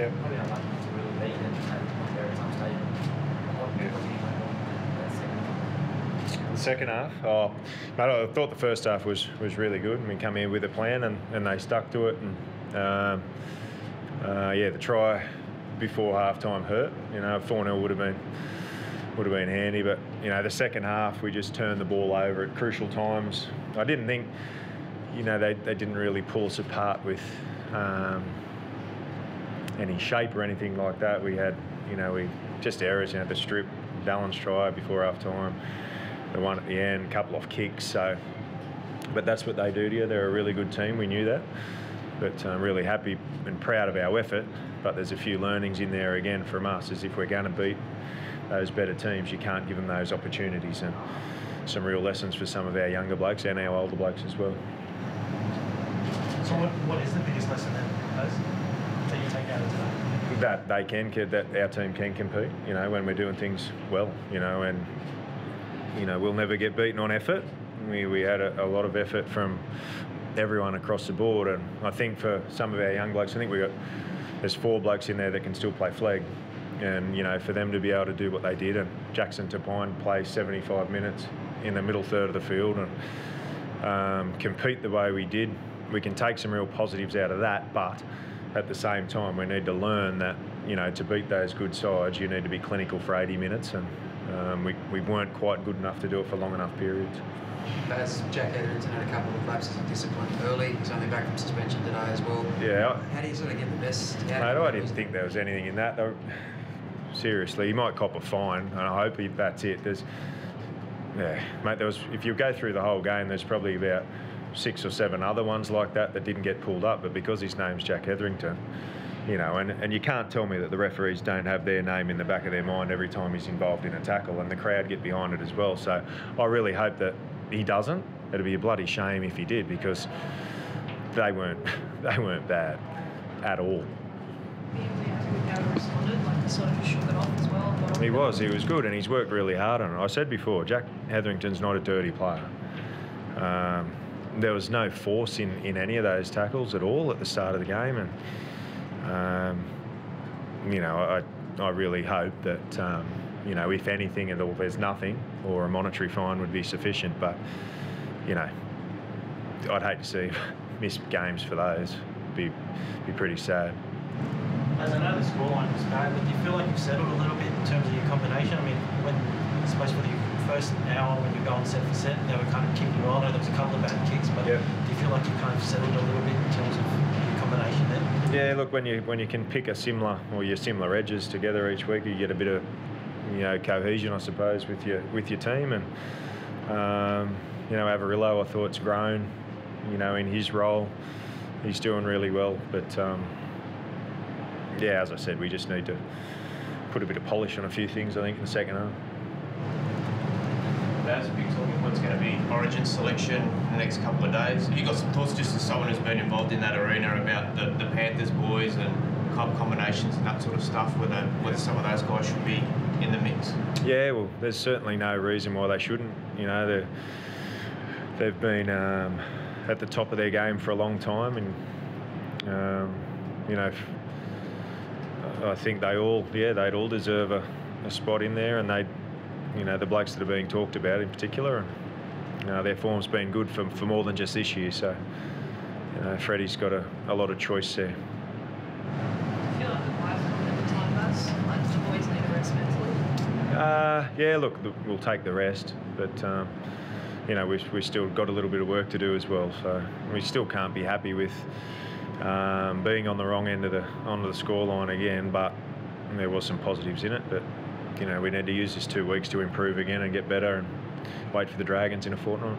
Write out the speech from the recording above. Yeah. Probably not likely to really be in very much stable. Yeah. The second half, oh, mate, I thought the first half was really good. We come in with a plan and they stuck to it. And yeah, the try before halftime hurt. You know, 4-0 would have been handy, but you know, the second half we just turned the ball over at crucial times. I didn't think, you know, they didn't really pull us apart with any shape or anything like that. We had, you know, we just errors, you know, the strip, Dallin's try before half time, the one at the end, couple off kicks. So, but that's what they do to you. They're a really good team. We knew that, but I'm really happy and proud of our effort. But there's a few learnings in there again from us, as if we're going to beat those better teams, you can't give them those opportunities, and some real lessons for some of our younger blokes and our older blokes as well. So what is the biggest lesson that you take out of today? That they can, that our team can compete, you know, when we're doing things well, you know, and, you know, we'll never get beaten on effort. We had a lot of effort from everyone across the board, and I think for some of our young blokes, I think there's 4 blokes in there that can still play flag. And, you know, for them to be able to do what they did, and Jackson Tapine play 75 minutes in the middle third of the field and compete the way we did, we can take some real positives out of that. But at the same time, we need to learn that, you know, to beat those good sides, you need to be clinical for 80 minutes. And we weren't quite good enough to do it for long enough periods. As Jack Edwards had a couple of lapses of discipline early, he's only back from suspension today as well. Yeah. How do you sort of get the best out of him? Mate, I didn't think there was anything in that. Seriously, he might cop a fine, and I hope that's it. Yeah, mate, if you go through the whole game, there's probably about 6 or 7 other ones like that didn't get pulled up, but because his name's Jack Hetherington, you know, and you can't tell me that the referees don't have their name in the back of their mind every time he's involved in a tackle, and the crowd get behind it as well. So I really hope that he doesn't. It'd be a bloody shame if he did, because they weren't bad at all. He was good, and he's worked really hard on it. I said before, Jack Hetherington's not a dirty player. There was no force in any of those tackles at all at the start of the game, and you know, I really hope that you know, if anything at all, there's nothing, or a monetary fine would be sufficient. But you know, I'd hate to see missed games for those. Be pretty sad. As I know the scoreline was bad, but do you feel like you've settled a little bit in terms of your combination? I mean, when, I suppose for the first hour when you're going set for set, they were kind of kicking you on. I know there was a couple of bad kicks, but yep. Do you feel like you've kind of settled a little bit in terms of your combination then? Yeah, look, when you can pick a similar, or your similar edges together each week, you get a bit of, you know, cohesion, I suppose, with your team. And you know, Avarillo, I thought's grown. You know, in his role, he's doing really well, but. Yeah, as I said, we just need to put a bit of polish on a few things, I think, in the second half. That's a big talking point's going to be Origin selection in the next couple of days. Have you got some thoughts, just as someone who's been involved in that arena, about the Panthers boys and club combinations and that sort of stuff, whether some of those guys should be in the mix? Yeah, well, there's certainly no reason why they shouldn't. You know, they've been at the top of their game for a long time, and, you know, I think they'd all deserve a spot in there, and you know, the blokes that are being talked about in particular, and, you know, their form's been good for more than just this year. So, you know, Freddie's got a lot of choice there. Do you feel like the players at the time like the boys need a rest mentally? Yeah, look, we'll take the rest, but you know, we've still got a little bit of work to do as well. So we still can't be happy with. Being on the wrong end of the scoreline again, but there was some positives in it. But you know, we need to use this 2 weeks to improve again and get better, and wait for the Dragons in a fortnight.